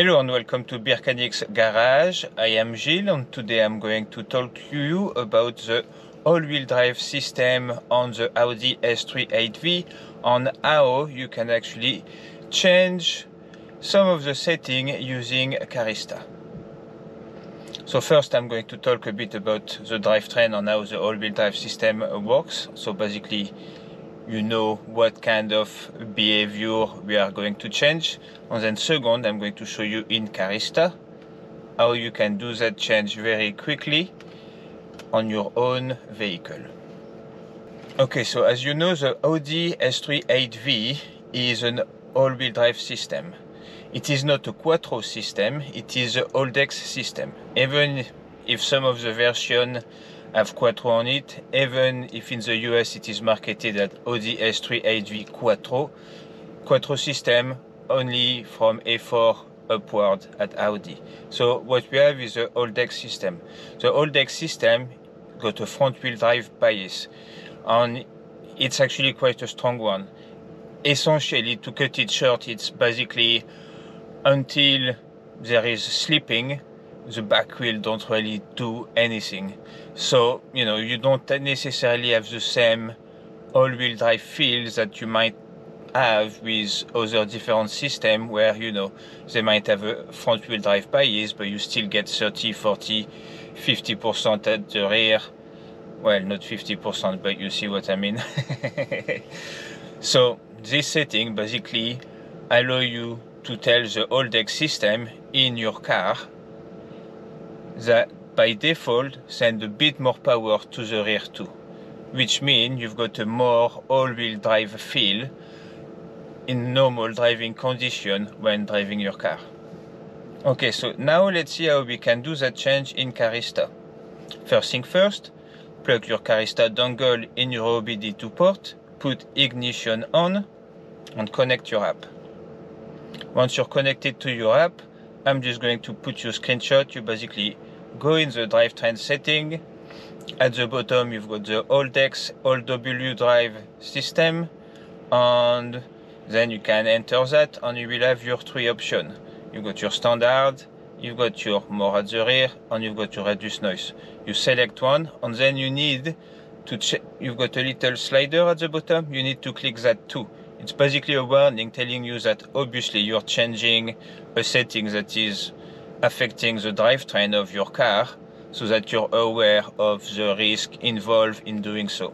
Hello and welcome to Beardchanics Garage. I am Gilles and today I'm going to talk to you about the all-wheel drive system on the Audi S3 8V and how you can actually change some of the settings using Carista. So first I'm going to talk a bit about the drivetrain and how the all-wheel drive system works. So basically you know what kind of behavior we are going to change, and then second I'm going to show you in Carista how you can do that change very quickly on your own vehicle. Okay, so as you know, the Audi S3 8V is an all-wheel drive system. It is not a Quattro system, it is a Haldex system. Even if some of the versions have Quattro on it, even if in the US it is marketed at Audi S3 8V Quattro, Quattro system only from A4 upward at Audi. So what we have is the Haldex system. The Haldex system got a front wheel drive bias, and it's actually quite a strong one. Essentially, to cut it short, it's basically until there is slipping, the back wheel don't really do anything. So, you know, you don't necessarily have the same all-wheel drive feel that you might have with other different systems where, you know, they might have a front-wheel drive bias, but you still get 30, 40, 50% at the rear. Well, not 50%, but you see what I mean. So this setting basically allows you to tell the Haldex system in your car that by default send a bit more power to the rear too, which means you've got a more all-wheel drive feel in normal driving condition when driving your car. Okay, so now let's see how we can do that change in Carista. First thing first, plug your Carista dongle in your OBD2 port, put ignition on, and connect your app. Once you're connected to your app, I'm just going to put your screenshot. You basically go in the drivetrain setting. At the bottom, you've got the Haldex AWD drive system, and then you can enter that, and you will have your three options. You've got your standard, you've got your more at the rear, and you've got your reduced noise. You select one, and then you need to check. You've got a little slider at the bottom. You need to click that too. It's basically a warning telling you that obviously you're changing a setting that is affecting the drivetrain of your car, so that you're aware of the risk involved in doing so.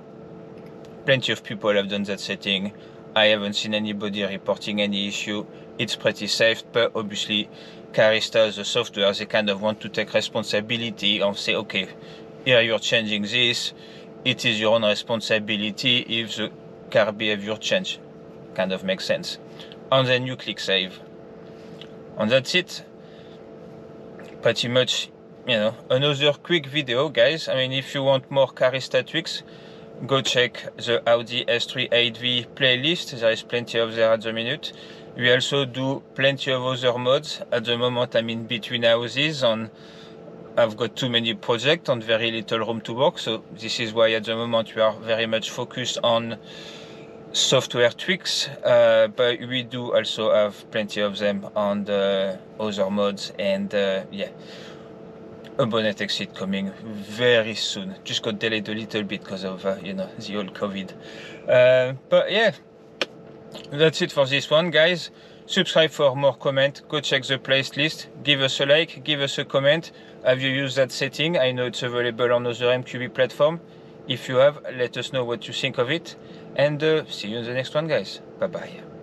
Plenty of people have done that setting. I haven't seen anybody reporting any issue. It's pretty safe, but obviously Carista, the software, they kind of want to take responsibility and say, okay, here you're changing this. It is your own responsibility if the car behavior changes. Kind of makes sense. And then you click save, and that's it. Pretty much, you know, another quick video, guys. I mean, if you want more Carista tricks, go check the Audi S3 8V playlist. There is plenty of there at the minute. We also do plenty of other mods. At the moment, I'm in between houses and I've got too many projects and very little room to work. So this is why at the moment we are very much focused on software tweaks, but we do also have plenty of them on the other mods, and yeah, a bonnet exit coming very soon. Just got delayed a little bit because of you know, the old COVID, but yeah, that's it for this one, guys. Subscribe for more comment. Go check the playlist. Give us a like, give us a comment. Have you used that setting? I know it's available on other MQB platform. If you have, let us know what you think of it, and see you in the next one, guys. Bye bye.